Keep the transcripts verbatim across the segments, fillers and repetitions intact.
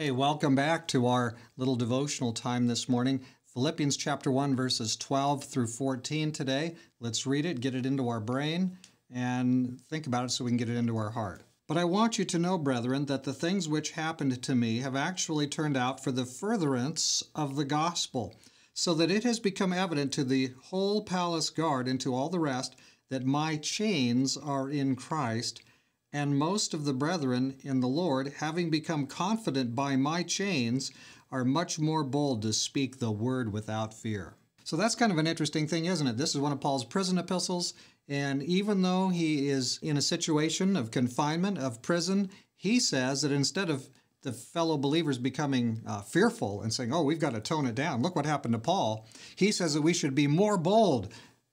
Hey, welcome back to our little devotional time this morning. Philippians chapter one, verses twelve through fourteen today. Let's read it, get it into our brain, and think about it so we can get it into our heart. But I want you to know, brethren, that the things which happened to me have actually turned out for the furtherance of the gospel, so that it has become evident to the whole palace guard and to all the rest that my chains are in Christ. And most of the brethren in the Lord, having become confident by my chains, are much more bold to speak the word without fear. So that's kind of an interesting thing, isn't it? This is one of Paul's prison epistles, and even though he is in a situation of confinement, of prison, he says that instead of the fellow believers becoming uh, fearful and saying, oh, we've got to tone it down, look what happened to Paul, he says that we should be more bold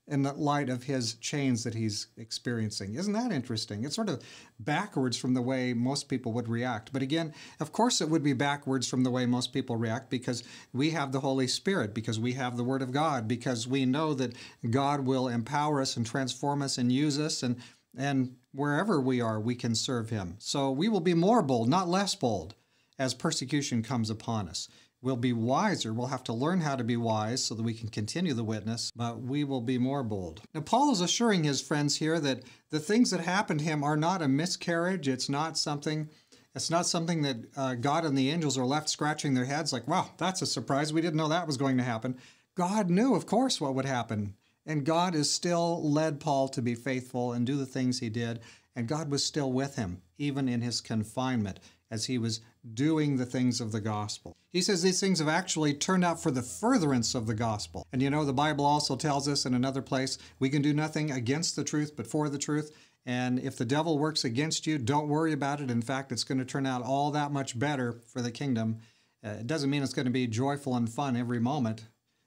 in the light of his chains that he's experiencing. Isn't that interesting? It's sort of backwards from the way most people would react. But again, of course it would be backwards from the way most people react because we have the Holy Spirit, because we have the Word of God, because we know that God will empower us and transform us and use us, and, and wherever we are, we can serve Him. So we will be more bold, not less bold, as persecution comes upon us. We'll be wiser. We'll have to learn how to be wise so that we can continue the witness, but we will be more bold. Now, Paul is assuring his friends here that the things that happened to him are not a miscarriage. It's not something It's not something that uh, God and the angels are left scratching their heads like, wow, that's a surprise. We didn't know that was going to happen. God knew, of course, what would happen. And God has still led Paul to be faithful and do the things he did. And God was still with him, even in his confinement, as he was doing the things of the gospel. He says these things have actually turned out for the furtherance of the gospel. And you know, the Bible also tells us in another place, we can do nothing against the truth but for the truth. And if the devil works against you, don't worry about it. In fact, it's going to turn out all that much better for the kingdom. Uh, it doesn't mean it's going to be joyful and fun every moment.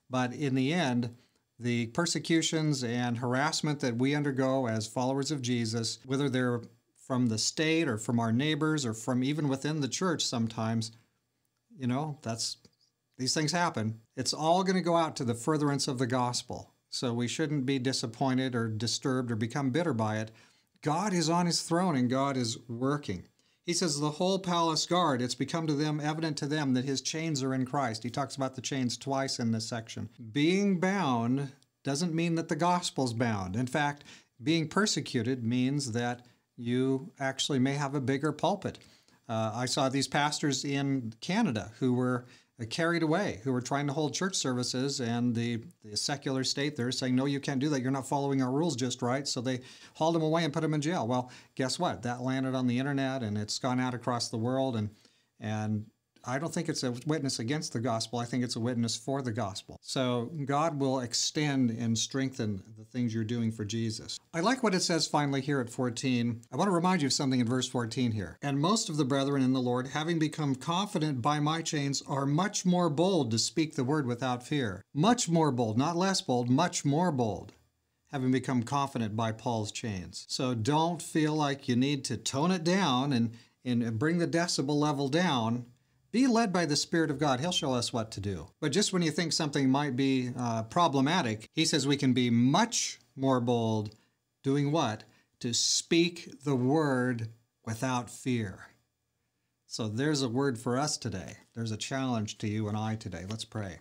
But in the end, the persecutions and harassment that we undergo as followers of Jesus, whether they're from the state or from our neighbors or from even within the church sometimes, you know, that's, these things happen. It's all going to go out to the furtherance of the gospel. So we shouldn't be disappointed or disturbed or become bitter by it. God is on his throne and God is working. He says the whole palace guard, it's become to them evident to them that his chains are in Christ. He talks about the chains twice in this section. Being bound doesn't mean that the gospel's bound. In fact, being persecuted means that you actually may have a bigger pulpit. Uh, I saw these pastors in Canada who were carried away, who were trying to hold church services, and the, the secular state there saying, no, you can't do that. You're not following our rules just right. So they hauled them away and put them in jail. Well, guess what? That landed on the internet, and it's gone out across the world. And, and I don't think it's a witness against the gospel. I think it's a witness for the gospel. So God will extend and strengthen the things you're doing for Jesus. I like what it says finally here at fourteen. I want to remind you of something in verse fourteen here. And most of the brethren in the Lord, having become confident by my chains, are much more bold to speak the word without fear. Much more bold, not less bold, much more bold, having become confident by Paul's chains. So don't feel like you need to tone it down and, and bring the decibel level down. Be led by the Spirit of God. He'll show us what to do. But just when you think something might be uh, problematic, he says we can be much more bold doing what? To speak the word without fear. So there's a word for us today. There's a challenge to you and I today. Let's pray.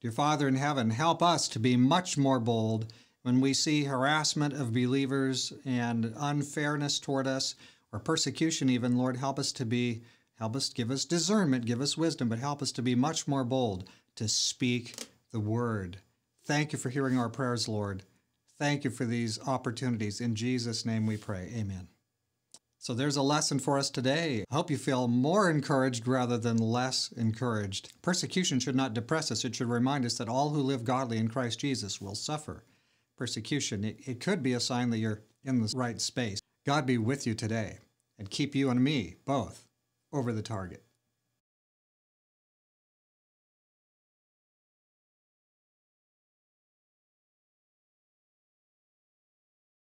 Dear Father in heaven, help us to be much more bold when we see harassment of believers and unfairness toward us or persecution even. Lord, help us to be Help us, give us discernment, give us wisdom, but help us to be much more bold to speak the word. Thank you for hearing our prayers, Lord. Thank you for these opportunities. In Jesus' name we pray. Amen. So there's a lesson for us today. I hope you feel more encouraged rather than less encouraged. Persecution should not depress us. It should remind us that all who live godly in Christ Jesus will suffer persecution. It, it could be a sign that you're in the right space. God be with you today and keep you and me both over the target.